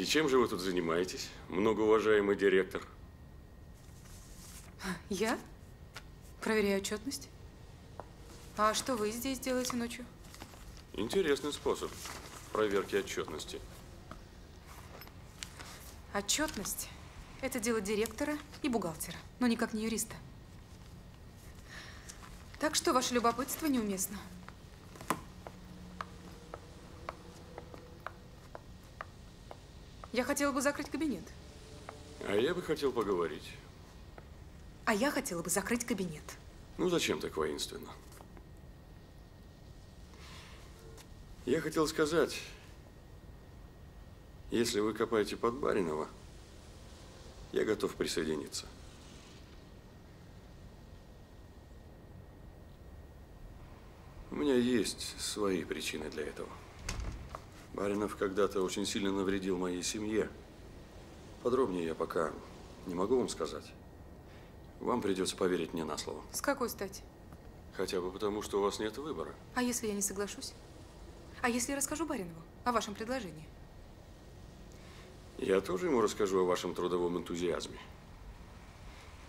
И чем же вы тут занимаетесь, многоуважаемый директор? Я? Проверяю отчетность. А что вы здесь делаете ночью? Интересный способ проверки отчетности. Отчетность – это дело директора и бухгалтера, но никак не юриста. Так что ваше любопытство неуместно. Я хотела бы закрыть кабинет. А я бы хотел поговорить. А я хотела бы закрыть кабинет. Ну, зачем так воинственно? Я хотел сказать, если вы копаете под Баринова, я готов присоединиться. У меня есть свои причины для этого. Баринов когда-то очень сильно навредил моей семье. Подробнее я пока не могу вам сказать. Вам придется поверить мне на слово. С какой стати? Хотя бы потому, что у вас нет выбора. А если я не соглашусь? А если я расскажу Баринову о вашем предложении? Я тоже ему расскажу о вашем трудовом энтузиазме.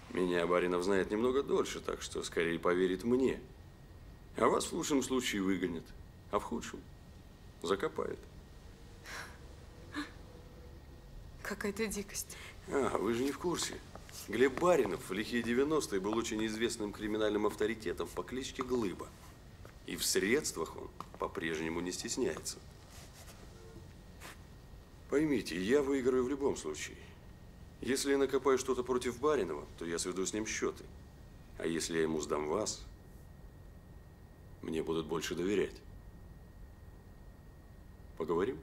Меня Баринов знает немного дольше, так что скорее поверит мне. А вас в лучшем случае выгонят, а в худшем закопает. Какая-то дикость. А, вы же не в курсе. Глеб Баринов в лихие 90-е был очень известным криминальным авторитетом по кличке Глыба. И в средствах он по-прежнему не стесняется. Поймите, я выиграю в любом случае. Если я накопаю что-то против Баринова, то я сведу с ним счеты. А если я ему сдам вас, мне будут больше доверять. Поговорим?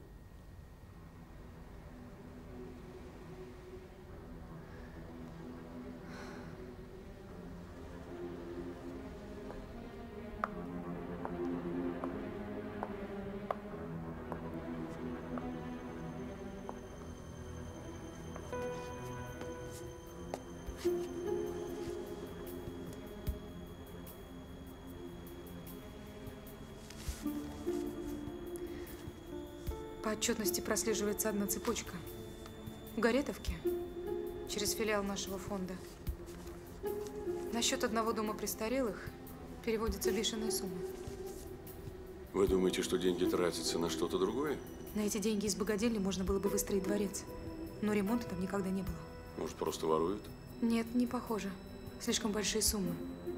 По отчетности прослеживается одна цепочка. В Горетовке, через филиал нашего фонда, на счет одного дома престарелых переводятся бешеные суммы. Вы думаете, что деньги тратятся на что-то другое? На эти деньги из богадельни можно было бы выстроить дворец, но ремонта там никогда не было. Может, просто воруют? Нет, не похоже. Слишком большие суммы.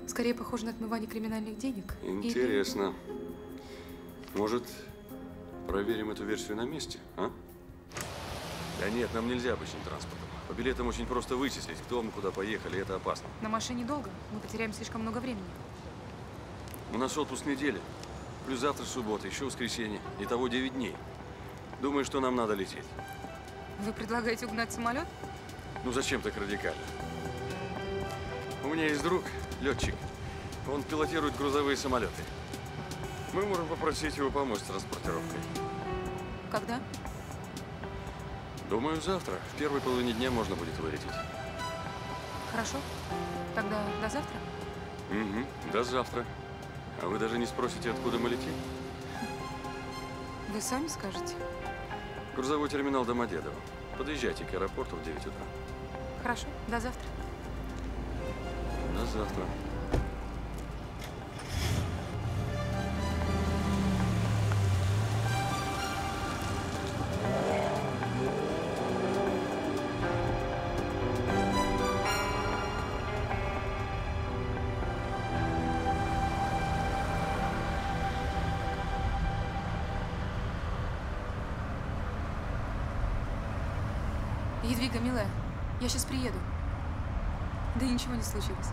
Скорее, похоже на отмывание криминальных денег. Интересно. Может… Проверим эту версию на месте, а? Да нет, нам нельзя обычным транспортом. По билетам очень просто вычислить, кто мы, куда поехали, это опасно. На машине долго, мы потеряем слишком много времени. У нас отпуск недели, плюс завтра суббота, еще воскресенье, итого 9 дней. Думаю, что нам надо лететь. Вы предлагаете угнать самолет? Ну зачем так радикально? У меня есть друг, летчик, он пилотирует грузовые самолеты. Мы можем попросить его помочь с транспортировкой. Когда? Думаю, завтра. В первой половине дня можно будет вылететь. Хорошо. Тогда до завтра? Угу, до завтра. А вы даже не спросите, откуда мы летим? Вы сами скажете? Грузовой терминал Домодедово. Подъезжайте к аэропорту в 9 утра. Хорошо. До завтра. До завтра. Я сейчас приеду. Да ничего не случилось.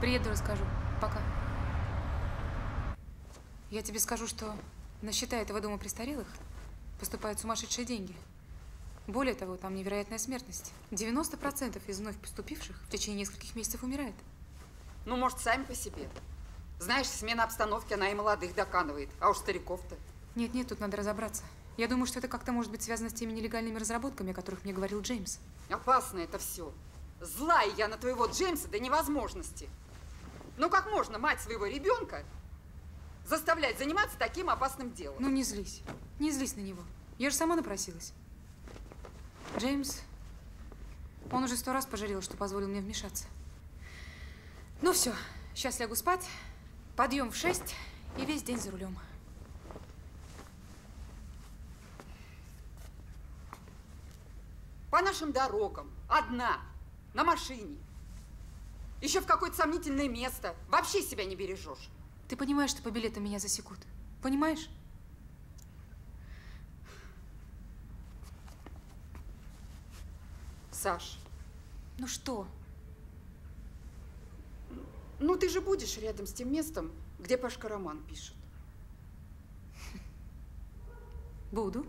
Приеду, расскажу. Пока. Я тебе скажу, что на счета этого дома престарелых поступают сумасшедшие деньги. Более того, там невероятная смертность. 90% из вновь поступивших в течение нескольких месяцев умирает. Ну, может, сами по себе. Знаешь, смена обстановки, она и молодых доканывает. А уж стариков-то. Нет-нет, тут надо разобраться. Я думаю, что это как-то может быть связано с теми нелегальными разработками, о которых мне говорил Джеймс. Опасно это все. Злая я на твоего Джеймса до невозможности. Ну как можно мать своего ребенка заставлять заниматься таким опасным делом? Ну не злись. Не злись на него. Я же сама напросилась. Джеймс, он уже 100 раз пожалел, что позволил мне вмешаться. Ну все, сейчас лягу спать, подъем в 6 и весь день за рулем. По нашим дорогам, одна, на машине, еще в какое-то сомнительное место, вообще себя не бережешь. Ты понимаешь, что по билетам меня засекут? Понимаешь? Саш. Ну что? Ну ты же будешь рядом с тем местом, где Пашка роман пишет. Буду.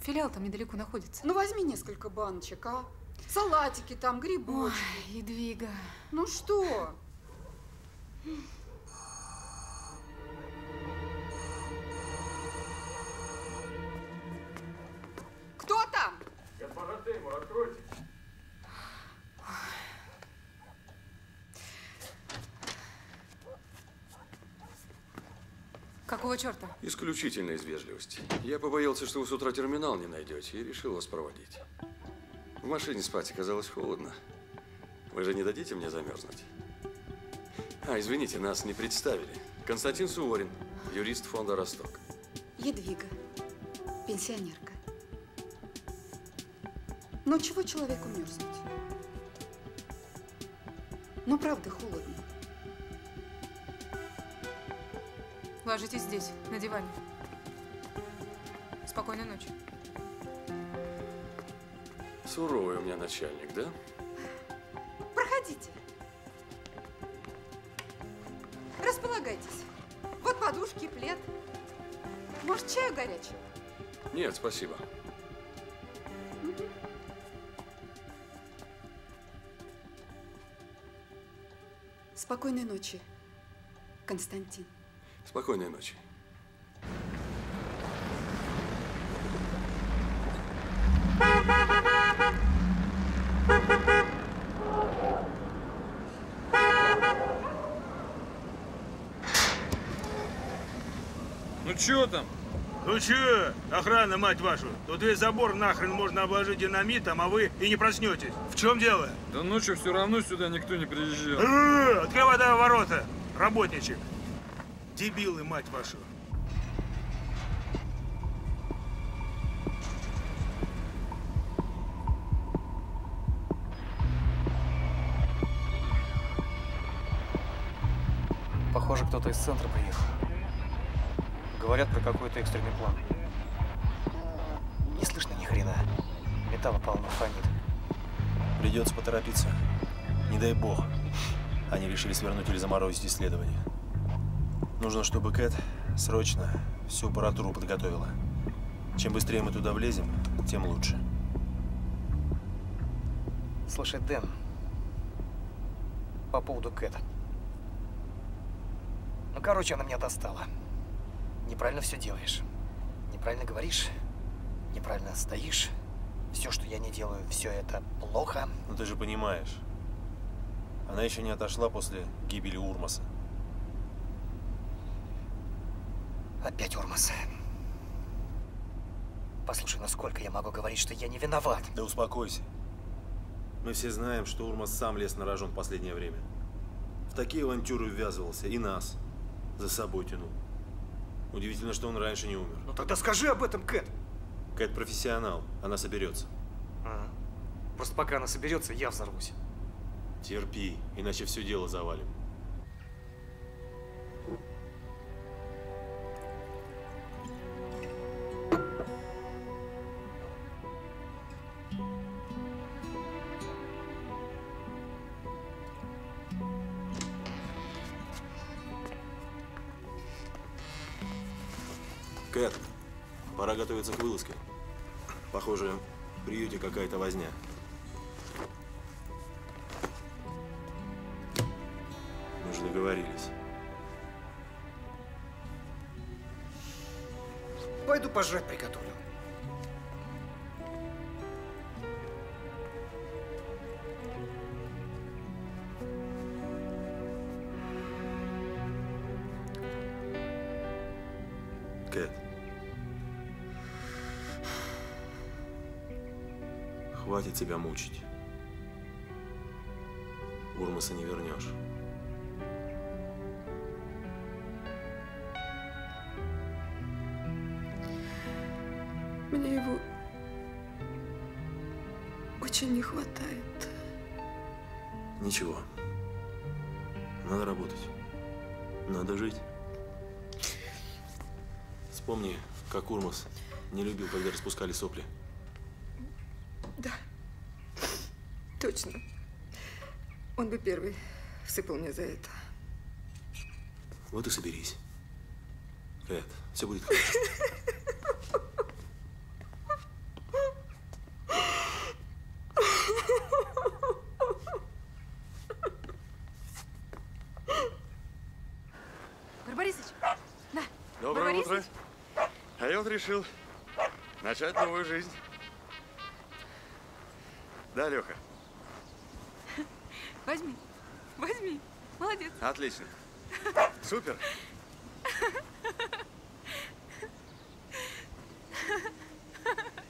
Филиал там недалеко находится. Ну возьми несколько баночек, а? Салатики там, грибочки. Ой, Едвига. Ну что? Кто там? Госпожа Сеймур, откройте. Какого черта? Исключительно из вежливости. Я побоялся, что вы с утра терминал не найдете, и решил вас проводить. В машине спать оказалось холодно. Вы же не дадите мне замерзнуть? А, извините, нас не представили. Константин Суворин, юрист фонда «Росток». Едвига, пенсионерка. Но чего человеку мерзнуть? Ну, правда, холодно. Ложитесь здесь, на диване. Спокойной ночи. Суровый у меня начальник, да? Проходите. Располагайтесь. Вот подушки, плед. Может, чаю горячего? Нет, спасибо. Спокойной ночи, Константин. Спокойной ночи. Ну чё там? Ну чё, охрана, мать вашу, тут весь забор нахрен можно обложить динамитом, а вы и не проснетесь. В чем дело? Да ночью все равно сюда никто не приезжал. Открывай давай ворота, работничек. Дебилы, мать вашу. Похоже, кто-то из центра приехал. Говорят про какой-то экстренный план. Не слышно ни хрена. Металла полно, фонит. Придется поторопиться. Не дай бог. Они решили свернуть или заморозить исследование. Нужно, чтобы Кэт срочно всю аппаратуру подготовила. Чем быстрее мы туда влезем, тем лучше. Слушай, Дэн, по поводу Кэт. Ну, короче, она меня достала. Неправильно все делаешь. Неправильно говоришь, неправильно стоишь. Все, что я не делаю, все это плохо. Ну, ты же понимаешь, она еще не отошла после гибели Урмаса. Опять Урмас. Послушай, насколько я могу говорить, что я не виноват? Да успокойся. Мы все знаем, что Урмас сам лез на рожон в последнее время. В такие авантюры ввязывался и нас за собой тянул. Удивительно, что он раньше не умер. Ну тогда скажи об этом, Кэт. Кэт профессионал, она соберется. Ага. Просто пока она соберется, я взорвусь. Терпи, иначе все дело завалим. Кэт, пора готовиться к вылазке. Похоже, в приюте какая-то возня. Мы же договорились. Пойду пожрать приготовлю. Хватит тебя мучить. Урмаса не вернешь. Мне его очень не хватает. Ничего. Надо работать. Надо жить. Вспомни, как Урмас не любил, когда распускали сопли. Да. Точно. Он бы первый всыпал мне за это. Вот и соберись. Кэт, все будет хорошо. Барбарисович, на. Доброе утро. А я вот решил начать новую жизнь. Да, Леха? Возьми, возьми. Молодец. Отлично. Супер.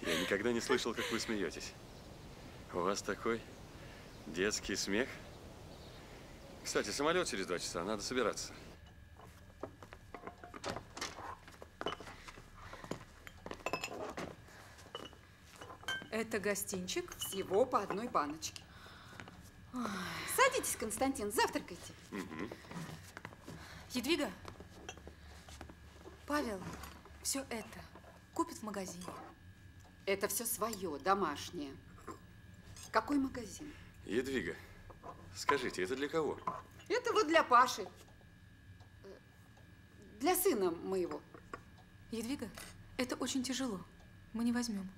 Я никогда не слышал, как вы смеетесь. У вас такой детский смех. Кстати, самолет через 2 часа, надо собираться. Это гостинчик всего по одной баночке. Ой. Садитесь, Константин, завтракайте. Угу. Едвига, Павел все это купит в магазине. Это все свое, домашнее. Какой магазин? Едвига, скажите, это для кого? Это вот для Паши. Для сына моего. Едвига, это очень тяжело. Мы не возьмем.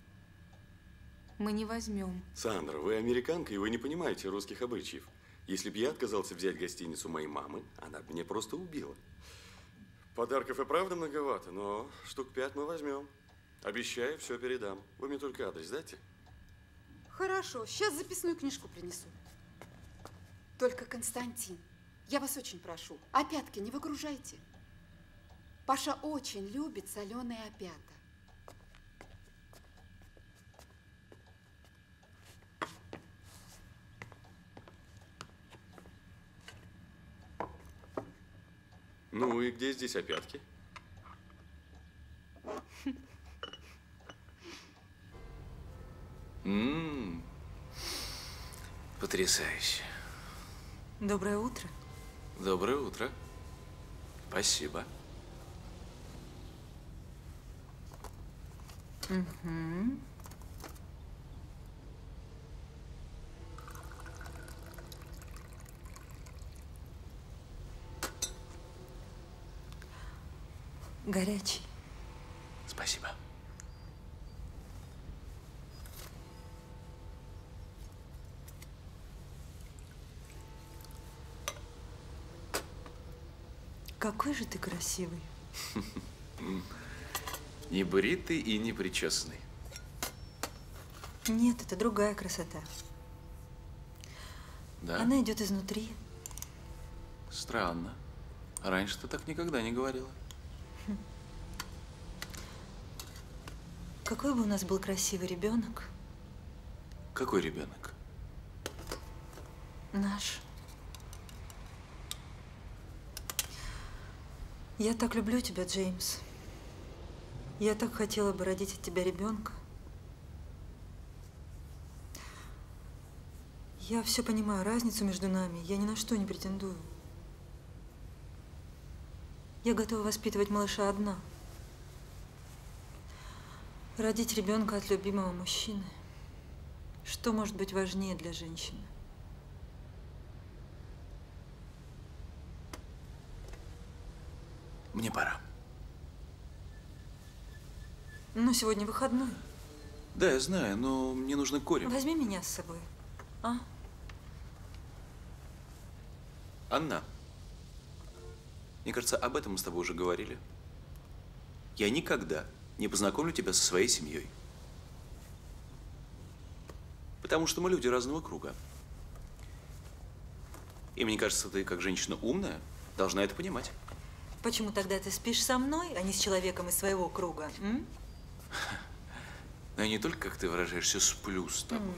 Мы не возьмем. Сандра, вы американка, и вы не понимаете русских обычаев. Если бы я отказался взять гостиницу моей мамы, она бы меня просто убила. Подарков и правда многовато, но штук 5 мы возьмем. Обещаю, все передам. Вы мне только адрес дайте. Хорошо, сейчас записную книжку принесу. Только, Константин, я вас очень прошу, опятки не выгружайте. Паша очень любит соленые опята. Ну и где здесь опятки? Потрясающе. Доброе утро. Доброе утро. Спасибо. Угу. Горячий. Спасибо. Какой же ты красивый. Не бритый и не причесанный. Нет, это другая красота. Да? Она идет изнутри. Странно. Раньше ты так никогда не говорила. Какой бы у нас был красивый ребенок? Какой ребенок? Наш. Я так люблю тебя, Джеймс. Я так хотела бы родить от тебя ребенка. Я все понимаю, разницу между нами. Я ни на что не претендую. Я готова воспитывать малыша одна. Родить ребенка от любимого мужчины. Что может быть важнее для женщины? Мне пора. Ну, сегодня выходной. Да, я знаю, но мне нужно Коре. Возьми меня с собой, а? Анна, мне кажется, об этом мы с тобой уже говорили. Я никогда не познакомлю тебя со своей семьей. Потому что мы люди разного круга. И мне кажется, ты, как женщина умная, должна это понимать. Почему тогда ты спишь со мной, а не с человеком из своего круга? Но я не только, как ты выражаешься, сплю с тобой.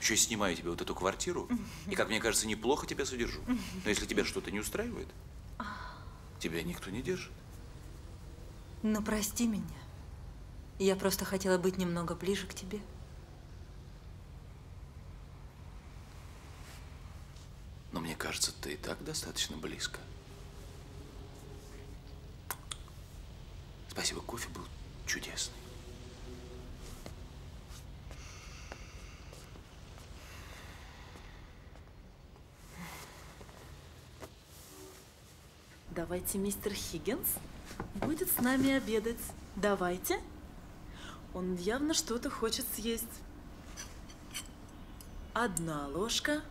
Еще снимаю тебе вот эту квартиру, и, как мне кажется, неплохо тебя содержу. Но если тебя что-то не устраивает, тебя никто не держит. Ну, прости меня. Я просто хотела быть немного ближе к тебе. Но мне кажется, ты и так достаточно близко. Спасибо, кофе был чудесный. Давайте, мистер Хиггинс будет с нами обедать. Давайте. Он явно что-то хочет съесть. Одна ложка.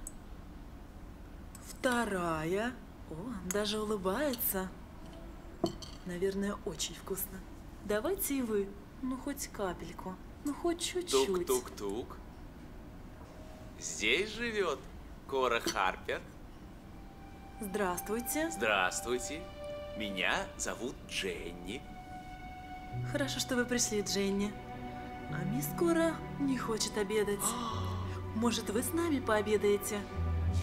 Вторая. О, он даже улыбается. Наверное, очень вкусно. Давайте и вы. Ну, хоть капельку. Ну, хоть чуть-чуть. Тук-тук-тук. Здесь живет Кора Харпер. Здравствуйте. Здравствуйте. Меня зовут Дженни. Хорошо, что вы пришли, Дженни. А мисс Кора не хочет обедать. Может, вы с нами пообедаете?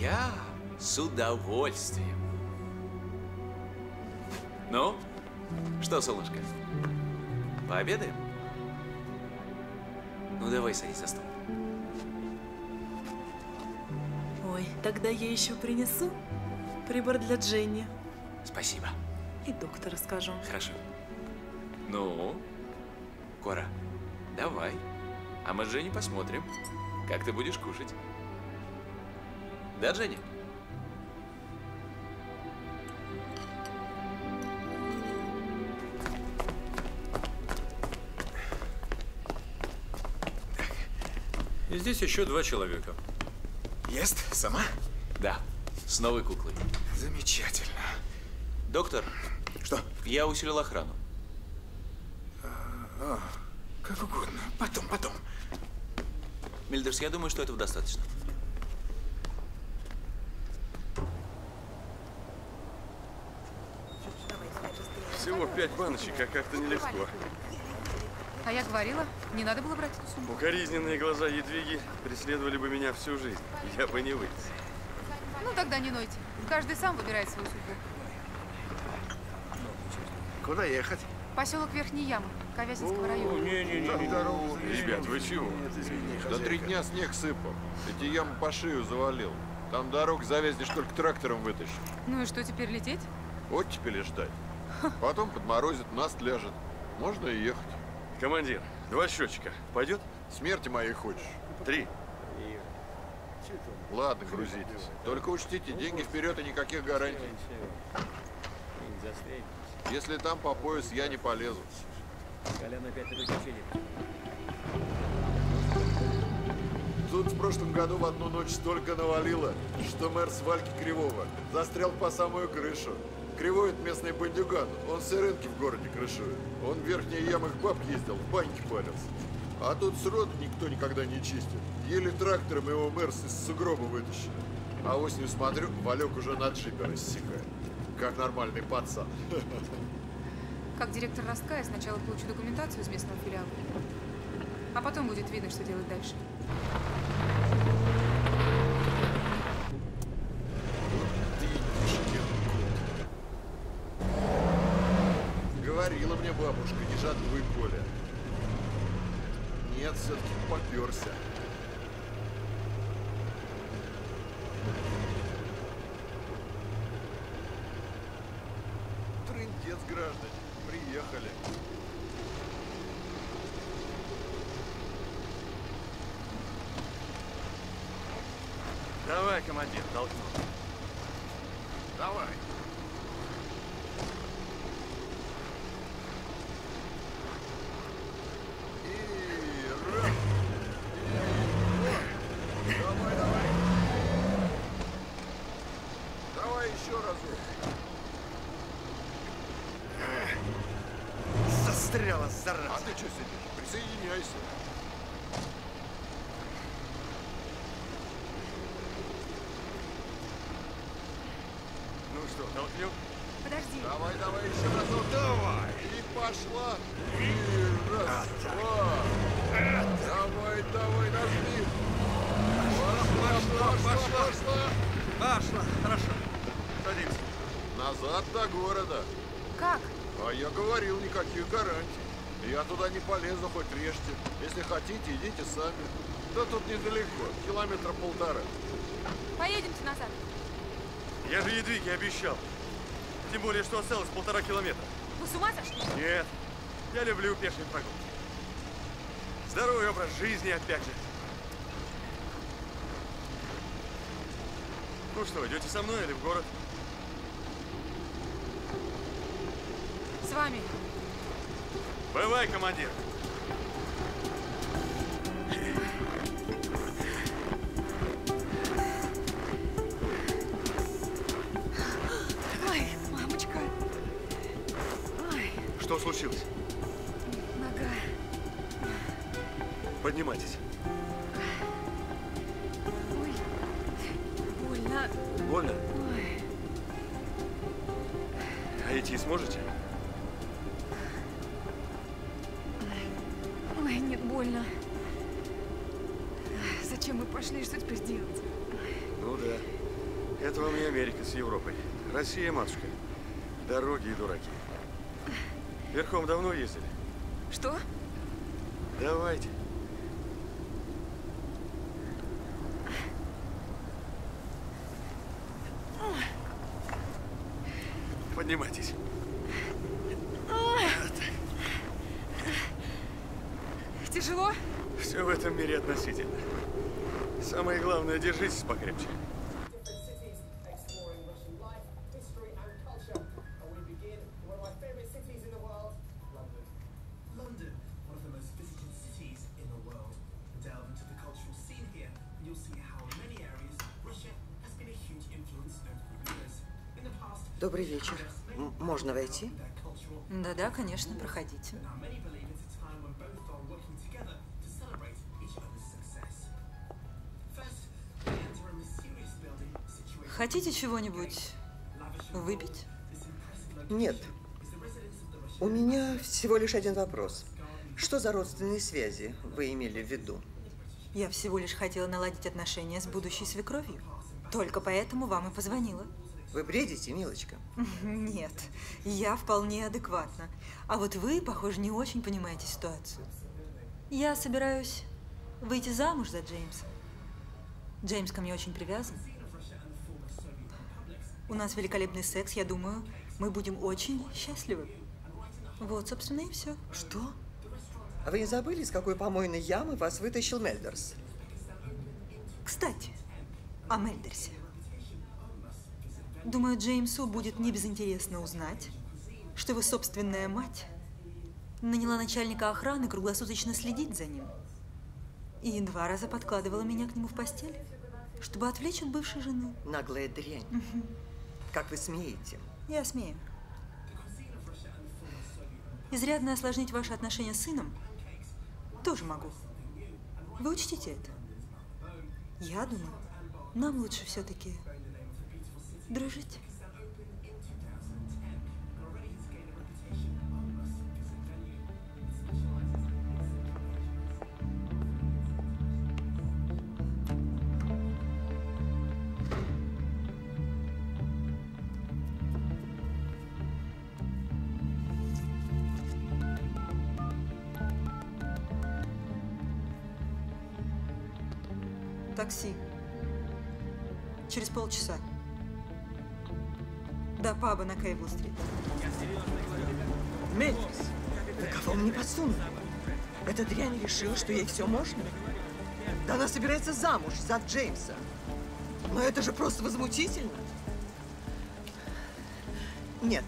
Я с удовольствием. Ну, что, солнышко, пообедаем? Ну, давай садись за стол. Ой, тогда я еще принесу прибор для Дженни. Спасибо. И доктору скажу. Хорошо. Ну, Кора, давай. А мы с Дженни посмотрим, как ты будешь кушать. Да, Дженни? И здесь еще два человека. Ест? Сама? Да. С новой куклой. Замечательно. Доктор, что? Я усилил охрану. Как угодно. Потом. Мильдерс, я думаю, что этого достаточно. Всего 5 баночек, а как-то нелегко. А я говорила, не надо было брать эту сумку. Укоризненные глаза едвиги преследовали бы меня всю жизнь. Я бы не вылез. Ну тогда не нойте. Каждый сам выбирает свою судьбу. Куда ехать? Поселок Верхней Ямы, Ковязинского района. Не. Ребят, вы чего? За 3 дня снег сыпал. Эти ямы по шею завалил. Там дорог завездишь, только трактором вытащишь. Ну и что теперь, лететь? Оттепели ждать. Потом подморозит, нас ляжет. Можно и ехать. Командир, 2 счетчика. Пойдет? Смерти моей хочешь? 3. Ладно, грузитесь. Только учтите, деньги вперед и никаких гарантий. Если там по пояс, я не полезу. Тут в прошлом году в одну ночь столько навалило, что мэр свалки Кривого застрял по самую крышу. Кривой — это местный бандюган, он все рынки в городе крышует. Он в Верхней Яме к бабке ездил, в баньке парился. А тут сроду никто никогда не чистит. Еле трактором его мэр из сугроба вытащил. А осенью смотрю, Валек уже на джипе рассекает. Как нормальный пацан. Как директор Ростка, я сначала получу документацию из местного филиала, а потом будет видно, что делать дальше. Говорила мне бабушка, не жатвы поле. Нет, все-таки поперся. Трындец, граждане, приехали. Давай, командир, толкни. Давай. А ты что сидишь? Присоединяйся. Ну что, толкнем? Подожди. Давай еще разок. Давай. И пошла. И раз, два. Давай, давай, нажми. Пошла. Хорошо. Садимся. Назад до города. Как? А я говорил, никаких гарантий. Я туда не полезу, хоть режьте. Если хотите, идите сами. Да тут недалеко, километра полтора. Поедемте назад. Я же ядвиги обещал. Тем более, что осталось 1,5 километра. Вы с ума сошли? Нет. Я люблю пешие прогулки. Здоровый образ жизни, опять же. Ну что, идете со мной или в город? С вами. Бывай, командир. Ой, мамочка. Ой. Что случилось? Нога. Поднимайтесь. Ой, больно. Больно? Ой. А идти сможете? Ой, нет, больно. Зачем мы пошли? Что теперь делать? Ну да. Это вам не Америка с Европой. Россия, матушка. Дороги и дураки. Верхом давно ездили? Что? Давайте. Поднимайтесь. Тяжело? Все в этом мире относительно. Самое главное, держитесь покрепче. Добрый вечер. Можно войти? Да-да, конечно, проходите. Хотите чего-нибудь выпить? Нет. У меня всего лишь один вопрос. Что за родственные связи вы имели в виду? Я всего лишь хотела наладить отношения с будущей свекровью. Только поэтому вам и позвонила. Вы бредите, милочка? Нет, я вполне адекватна. А вот вы, похоже, не очень понимаете ситуацию. Я собираюсь выйти замуж за Джеймса. Джеймс ко мне очень привязан. У нас великолепный секс, я думаю, мы будем очень счастливы. Вот, собственно, и все. Что? А вы не забыли, из какой помойной ямы вас вытащил Мелдерс? Кстати, о Мельдерсе. Думаю, Джеймсу будет небезынтересно узнать, что его собственная мать наняла начальника охраны круглосуточно следить за ним. И 2 раза подкладывала меня к нему в постель, чтобы отвлечь от бывшей жены. Наглая дрянь. Угу. Как вы смеете? Я смею. Изрядно осложнить ваши отношения с сыном тоже могу. Вы учтите это. Я думаю, нам лучше все-таки дружить. Такси. Через полчаса. До паба на Кейбл-стрит. Мельдерс, да кого мне подсунули? Эта дрянь решила, что ей все можно? Да она собирается замуж за Джеймса. Но это же просто возмутительно. Нет,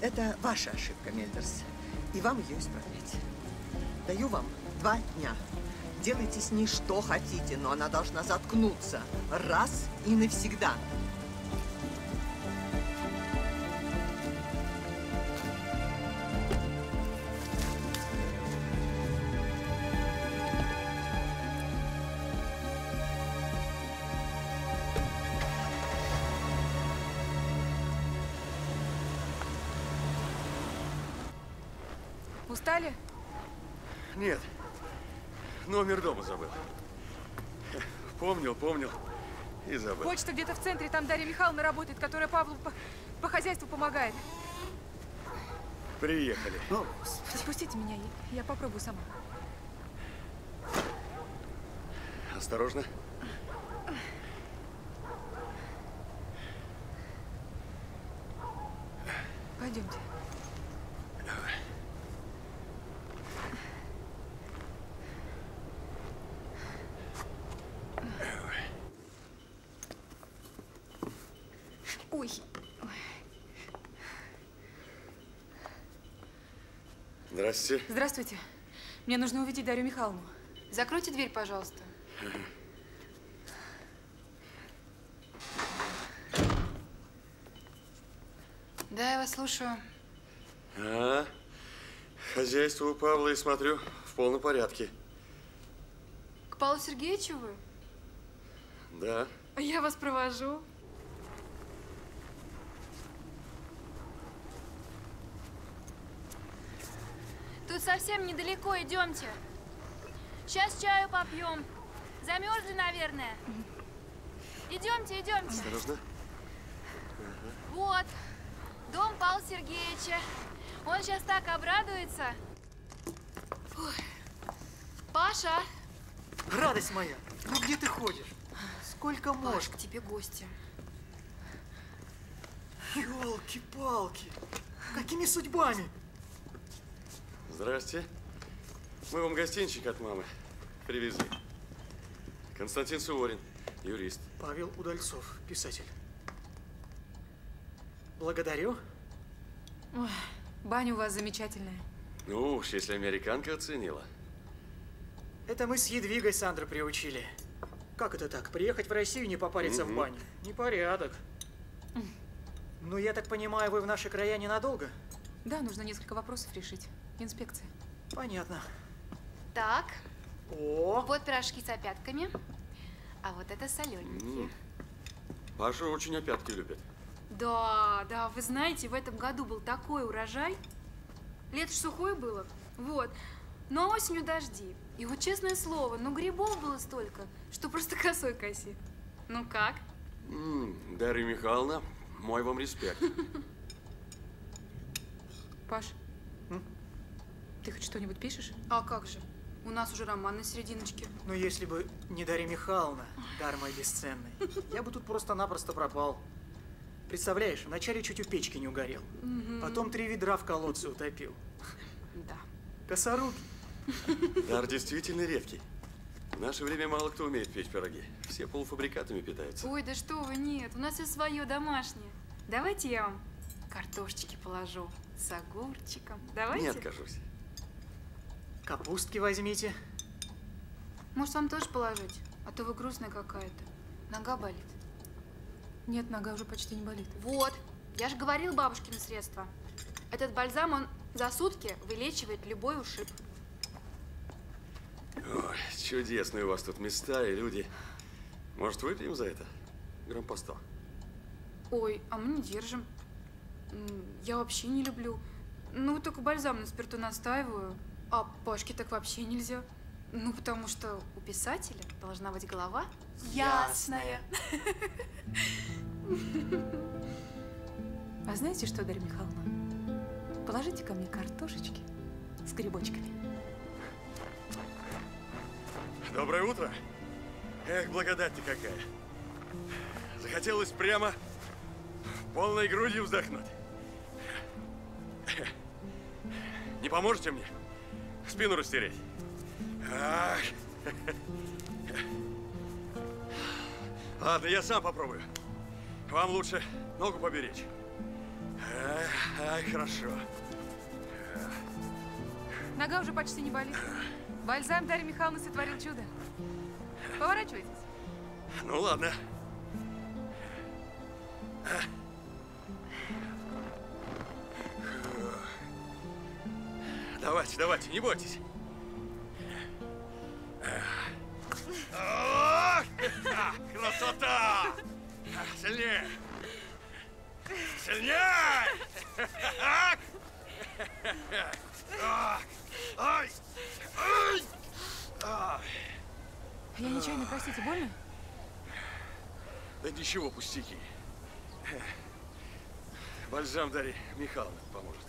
это ваша ошибка, Мельдерс. И вам ее исправлять. Даю вам 2 дня. Делайте с ней что хотите, но она должна заткнуться раз и навсегда. Устали? Нет. Номер дома забыл. Помнил и забыл. Почта где-то в центре, там Дарья Михайловна работает, которая Павлу по хозяйству помогает. Приехали. Ну, отпустите меня, я попробую сама. Осторожно. Пойдемте. Ой. Здравствуйте. Здравствуйте. Мне нужно увидеть Дарью Михайловну. Закройте дверь, пожалуйста. Да, я вас слушаю. А, хозяйство у Павла, я смотрю, в полном порядке. К Павлу Сергеевичу вы? Да. Я вас провожу. Тут совсем недалеко, идемте. Сейчас чаю попьем. Замерзли, наверное. Идемте, идемте. Осторожно. Вот. Дом Павла Сергеевича. Он сейчас так обрадуется. Ой. Паша! Радость моя! Ну где ты ходишь? Сколько можешь? Паш, к тебе гости. Ёлки-палки! Какими судьбами? Здрасте. Мы вам гостинчик от мамы привезли. Константин Суворин, юрист. Павел Удальцов, писатель. Благодарю. Ой, баня у вас замечательная. Ну уж, если американка оценила. Это мы с Едвигой Сандру приучили. Как это так? Приехать в Россию и не попариться в бане? Непорядок. Ну, я так понимаю, вы в наши края ненадолго? Да, нужно несколько вопросов решить. Инспекция. Понятно. Так. О. Вот пирожки с опятками. А вот это солененькие. Паша очень опятки любит. Да, да, вы знаете, в этом году был такой урожай. Лето ж сухое было, вот. Но осенью дожди. И вот, честное слово, ну грибов было столько, что просто косой коси. Ну как? Дарья Михайловна, мой вам респект. Паш, ты хоть что-нибудь пишешь? А как же? У нас уже роман на серединочке. Ну если бы не Дарья Михайловна, дар мой бесценный, я бы тут просто-напросто пропал. Представляешь, вначале чуть у печки не угорел, потом 3 ведра в колодце утопил. Да. Косоруки. Дар действительно редкий. В наше время мало кто умеет печь пироги. Все полуфабрикатами питаются. Ой, да что вы, нет, у нас все свое домашнее. Давайте я вам картошечки положу с огурчиком. Давайте. Не откажусь. Капустки возьмите. Может, вам тоже положить? А то вы грустная какая-то. Нога болит. Нет, нога уже почти не болит. Вот. Я же говорил, бабушкино средство. Этот бальзам, он за сутки вылечивает любой ушиб. Ой, чудесные у вас тут места и люди. Может, выпьем за это? Грамм по 100. Ой, а мы не держим. Я вообще не люблю. Ну, только бальзам на спирту настаиваю. А Пашке так вообще нельзя. Ну, потому что у писателя должна быть голова ясная. А знаете что, Дарья Михайловна? Положите ко мне картошечки с грибочками. Доброе утро. Эх, благодать-то какая. Захотелось прямо полной грудью вздохнуть. Не поможете мне спину растереть? Ладно, я сам попробую. Вам лучше ногу поберечь. Ай, хорошо. Нога уже почти не болит. Бальзам Дарья Михайловна сотворил чудо. Поворачивайтесь. Ну ладно. Давайте, давайте, не бойтесь. Красота! Сильнее! Сильнее! Ой! Ой! Я нечаянно, простите, больно? Да ничего, пустяки. Бальзам Дарья Михайловна поможет.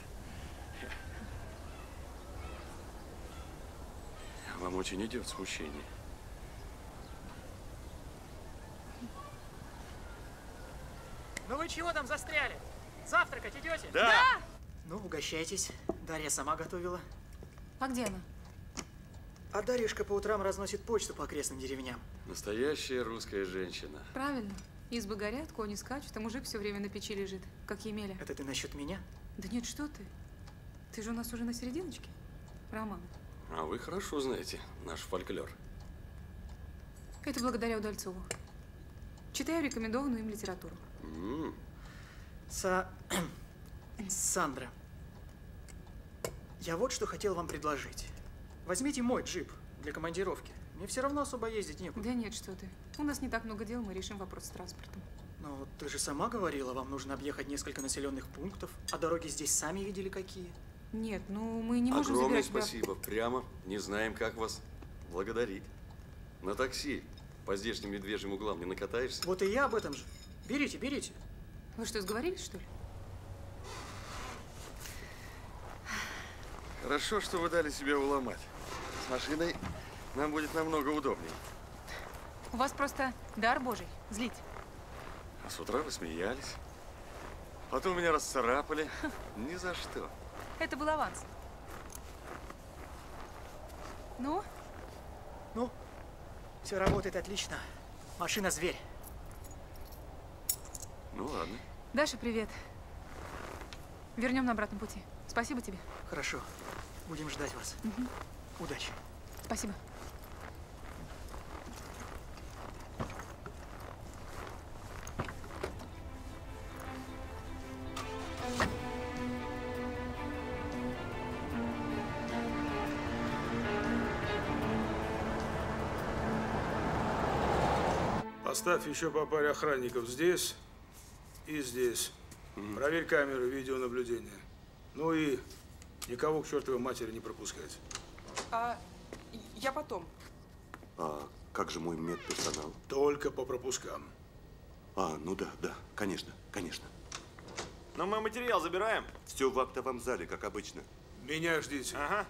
Вам очень идет смущение. Ну вы чего там застряли? Завтракать идете? Да! Да! Ну, угощайтесь. Дарья сама готовила. А где она? А Дарьюшка по утрам разносит почту по окрестным деревням. Настоящая русская женщина. Правильно. Избы горят, кони скачут, а мужик все время на печи лежит, как Емеля. Это ты насчет меня? Да нет, что ты. Ты же у нас уже на серединочке, Роман. А вы хорошо знаете наш фольклор. Это благодаря Удальцову. Читаю рекомендованную им литературу. Сандра, я вот что хотел вам предложить. Возьмите мой джип для командировки. Мне все равно особо ездить некуда. Да нет, что ты. У нас не так много дел, мы решим вопрос с транспортом. Но ты же сама говорила, вам нужно объехать несколько населенных пунктов, а дороги здесь сами видели какие. Нет, ну мы не можем забирать… Огромное спасибо. Прямо не знаем, как вас благодарить. На такси по здешним медвежьим углам не накатаешься? Вот и я об этом же. Берите, берите. Вы что, сговорились, что ли? Хорошо, что вы дали себя уломать. С машиной нам будет намного удобнее. У вас просто дар божий злить. А с утра вы смеялись. Потом меня расцарапали. Ни за что. Это был аванс. Ну? Ну, все работает отлично. Машина-зверь. Ну ладно. Даша, привет. Вернем на обратном пути. Спасибо тебе. Хорошо. Будем ждать вас. Угу. Удачи. Спасибо. Оставь еще по паре охранников здесь и здесь. Проверь камеры видеонаблюдения. Ну и никого к чертовой матери не пропускать. А я потом. А как же мой медперсонал? Только по пропускам. А, ну да, да, конечно, конечно. Но мы материал забираем. Все в актовом зале, как обычно. Меня ждите. Ага.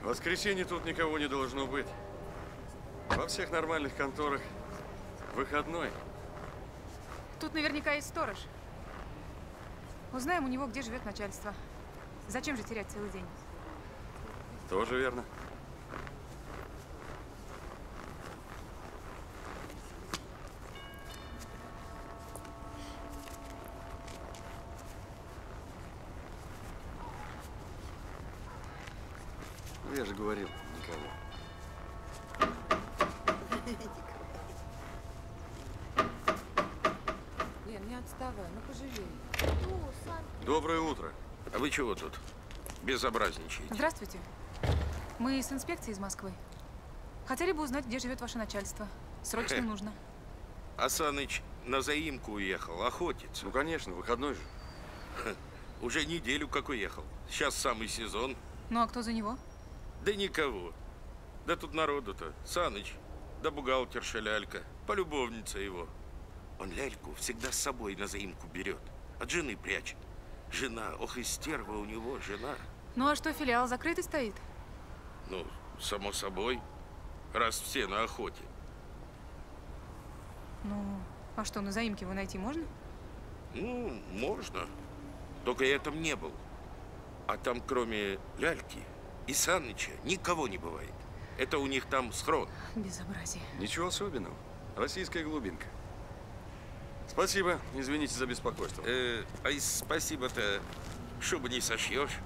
В воскресенье тут никого не должно быть. Во всех нормальных конторах выходной. Тут наверняка есть сторож. Узнаем у него, где живет начальство. Зачем же терять целый день? Тоже верно. Я же говорил, никого. Лен, не отставай, ну поживей. Доброе утро. А вы чего тут безобразничаете? Здравствуйте. Мы с инспекцией из Москвы. Хотели бы узнать, где живет ваше начальство. Срочно нужно. А Саныч на заимку уехал, охотиться. Ну, конечно, выходной же. Уже неделю как уехал. Сейчас самый сезон. Ну, а кто за него? Да никого. Да тут народу-то. Саныч, да бухгалтерша Лялька, полюбовница его. Он Ляльку всегда с собой на заимку берет, от жены прячет. Жена, ох и стерва у него, жена. Ну а что, филиал закрытый стоит? Ну, само собой, раз все на охоте. Ну, а что, на заимке его найти можно? Ну, можно. Только я там не был. А там кроме Ляльки и Саныча никого не бывает. Это у них там схрон. Безобразие. Ничего особенного. Российская глубинка. Спасибо. Извините за беспокойство. А из спасибо-то шубы не сошьешь.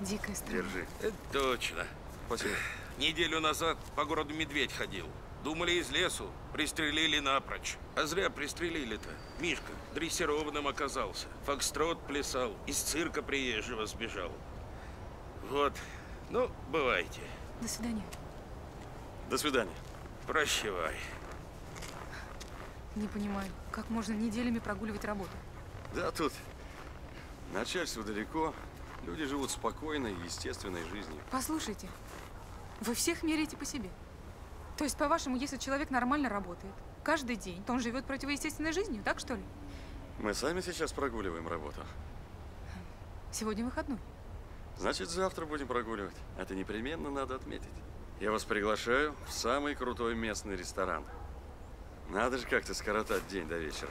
Дикая страна. Держи. Это точно. Спасибо. Неделю назад по городу медведь ходил. Думали, из лесу. Пристрелили напрочь. А зря пристрелили-то. Мишка дрессированным оказался. Фокстрот плясал. Из цирка приезжего сбежал. Вот. Ну, бывайте. До свидания. До свидания. Прощавай. Не понимаю, как можно неделями прогуливать работу? Да тут начальство далеко. Люди живут спокойной и естественной жизнью. Послушайте, вы всех меряете по себе. То есть, по-вашему, если человек нормально работает, каждый день, то он живет противоестественной жизнью, так что ли? Мы сами сейчас прогуливаем работу. Сегодня выходной. Значит, завтра будем прогуливать. Это непременно надо отметить. Я вас приглашаю в самый крутой местный ресторан. Надо же как-то скоротать день до вечера.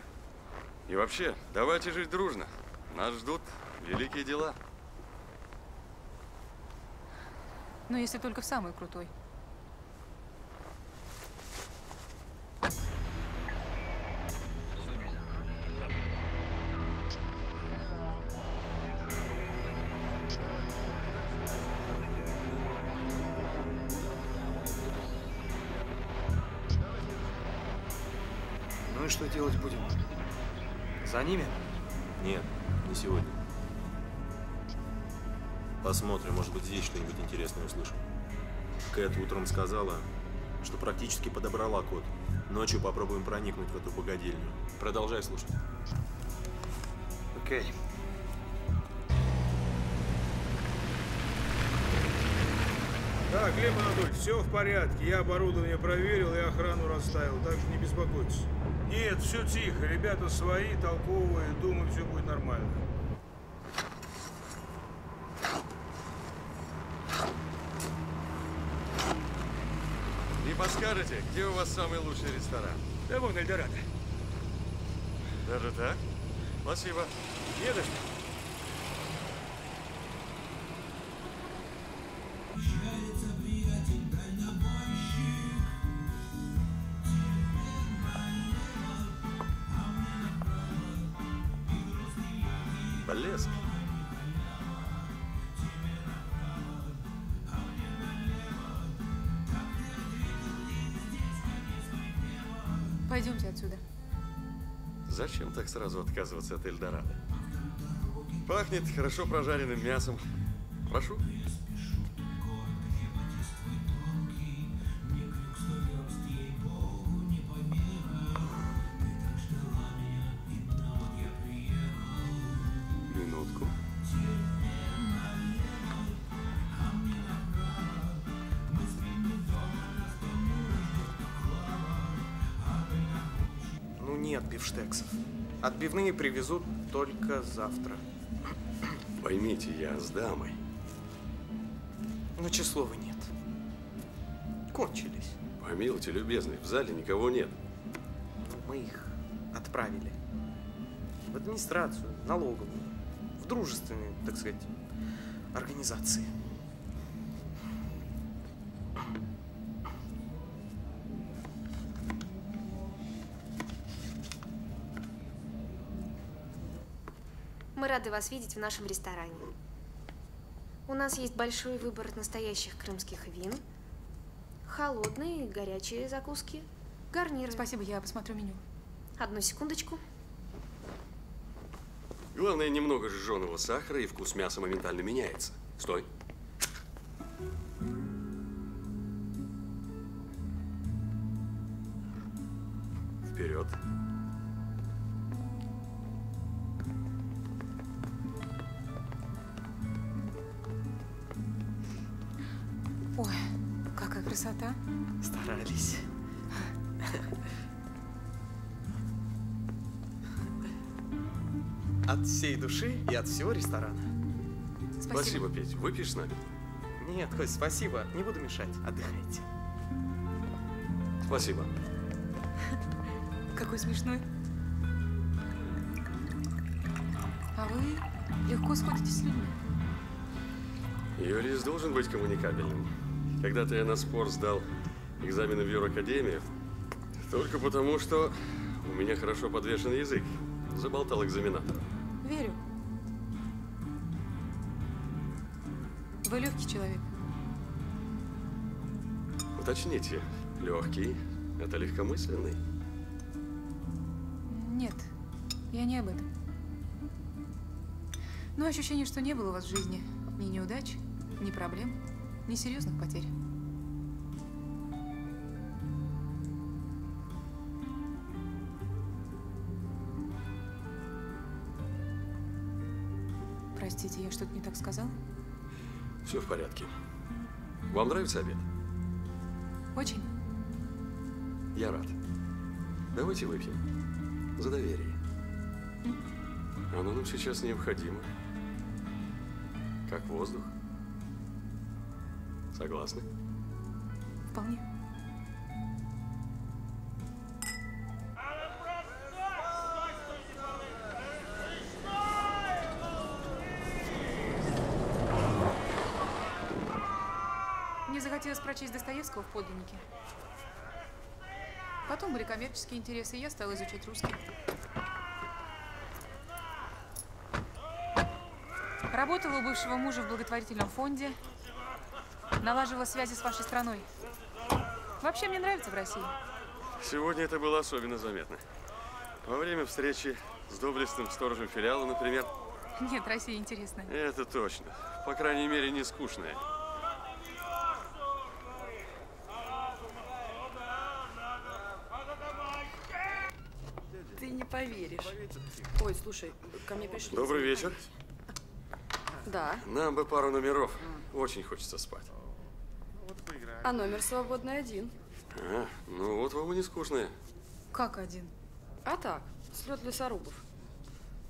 И вообще, давайте жить дружно. Нас ждут великие дела. Но если только в самый крутой. Ну и что делать будем? За ними? Нет, не сегодня. Посмотрим, может быть, здесь что-нибудь интересное услышим. Кэт утром сказала, что практически подобрала код. Ночью попробуем проникнуть в эту богадельню. Продолжай слушать. Окей. Да, Глеб Анатольевич, все в порядке. Я оборудование проверил и охрану расставил, так что не беспокойтесь. Нет, все тихо. Ребята свои, толковые. Думаю, все будет нормально. Подскажите, где у вас самый лучший ресторан? Да вон, Эльдорадо. Даже так? Спасибо. Не за что. Пойдемте отсюда. Зачем так сразу отказываться от Эльдорадо? Пахнет хорошо прожаренным мясом. Прошу. Отбивные привезут только завтра. Поймите, я с дамой. Но числова нет. Кончились. Помилуйте, любезный, в зале никого нет. Но мы их отправили. В администрацию, налоговую, в дружественные, так сказать, организации. Рады вас видеть в нашем ресторане. У нас есть большой выбор настоящих крымских вин, холодные и горячие закуски, гарниры. Спасибо, я посмотрю меню. Одну секундочку. Главное, немного жженого сахара, и вкус мяса моментально меняется. Стой. Вперед. Красота. Старались. От всей души и от всего ресторана. Спасибо, Петь. Выпьешь с нами? Нет, Кость, спасибо. Не буду мешать. Отдыхайте. Спасибо. Какой смешной. А вы легко сходитесь с людьми. Юрий должен быть коммуникабельным. Когда-то я на спор сдал экзамены в юракадемию, только потому, что у меня хорошо подвешен язык. Заболтал экзаменатора. Верю. Вы легкий человек? Уточните, легкий – это легкомысленный? Нет, я не об этом. Но ощущение, что не было у вас в жизни ни неудач, ни проблем, ни серьезных потерь. Простите, я что-то не так сказала? Все в порядке. Вам нравится обед? Очень. Я рад. Давайте выпьем. За доверие. Оно нам сейчас необходимо. Как воздух. Согласны? Вполне. Мне захотелось прочесть Достоевского в подлиннике. Потом были коммерческие интересы, и я стала изучать русский. Работала у бывшего мужа в благотворительном фонде, налаживала связи с вашей страной. Вообще, мне нравится в России. Сегодня это было особенно заметно. Во время встречи с доблестным сторожем филиала, например. Нет, Россия интересная. Это точно. По крайней мере, не скучная. Ты не поверишь. Ой, слушай, ко мне пришли. Добрый вечер. Да. Нам бы пару номеров. Очень хочется спать. А номер свободный один. А, ну вот вам и не скучное. Как один? А так, слет лесорубов.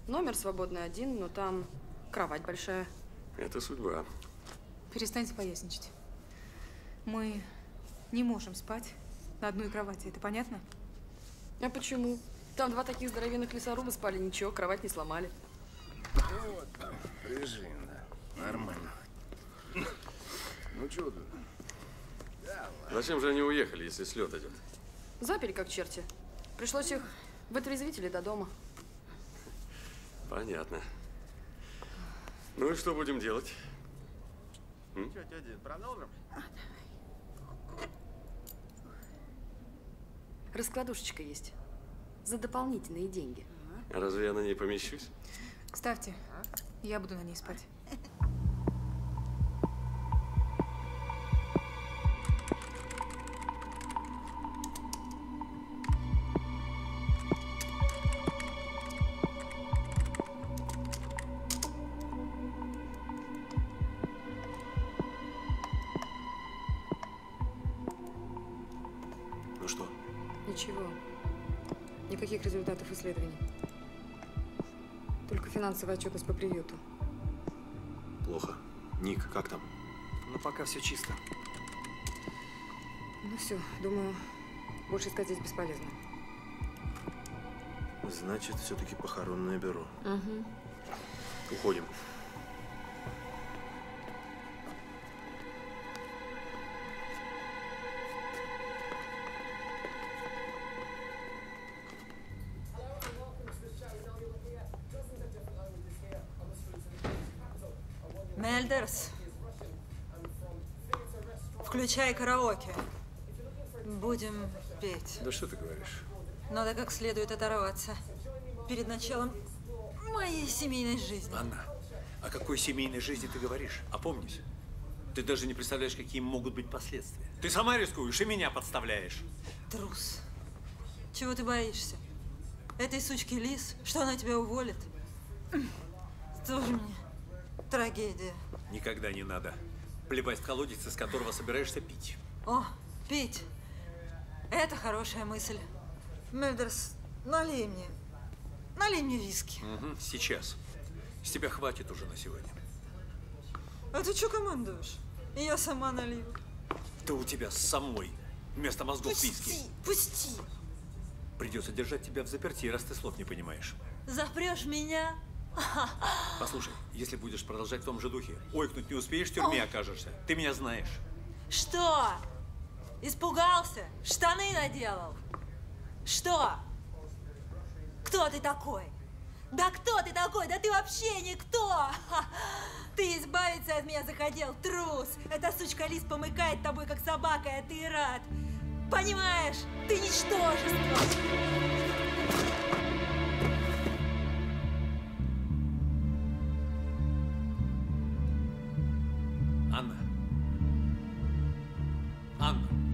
Номер свободный один, но там кровать большая. Это судьба. Перестаньте поясничать. Мы не можем спать на одной кровати, это понятно? А почему? Там два таких здоровенных лесоруба спали, ничего, кровать не сломали. Ну вот там, лежи, да. Нормально. Ну чё тут? Зачем же они уехали, если слёт идет? Запили, как черти. Пришлось их в отрезвители до дома. Понятно. Ну и что будем делать? Чё, тётя, продолжим? Раскладушечка есть. За дополнительные деньги. Разве я на ней помещусь? Ставьте. Я буду на ней спать. Ну что? Ничего. Никаких результатов исследований. Только финансовая отчетность по приюту. Плохо. Ник, как там? Ну, пока все чисто. Ну все, думаю, больше искать здесь бесполезно. Значит, все-таки похоронное бюро. Угу. Уходим. Мельдерс, включай караоке. Будем петь. Да что ты говоришь? Надо как следует оторваться перед началом моей семейной жизни. Анна, о какой семейной жизни ты говоришь? Опомнись. Ты даже не представляешь, какие могут быть последствия. Ты сама рискуешь и меня подставляешь. Трус. Чего ты боишься? Этой сучки Лис, что она тебя уволит? Тоже мне трагедия. Никогда не надо. Плевать в колодец, из которого собираешься пить. О, пить. Это хорошая мысль. Мелдерс, налей мне виски. Угу, сейчас. С тебя хватит уже на сегодня. А ты что командуешь? Я сама налью. Да у тебя самой вместо мозгов виски. Пусти. Придется держать тебя в заперти, раз ты слов не понимаешь. Запрешь меня? Послушай, если будешь продолжать в том же духе, ойкнуть не успеешь, в тюрьме окажешься. Ты меня знаешь. Что? Испугался? Штаны наделал? Что? Кто ты такой? Да кто ты такой? Да ты вообще никто! Ты избавиться от меня захотел, трус! Эта сучка Лис помыкает тобой, как собака, а ты рад! Понимаешь? Ты ничтожество! Анна. Анна.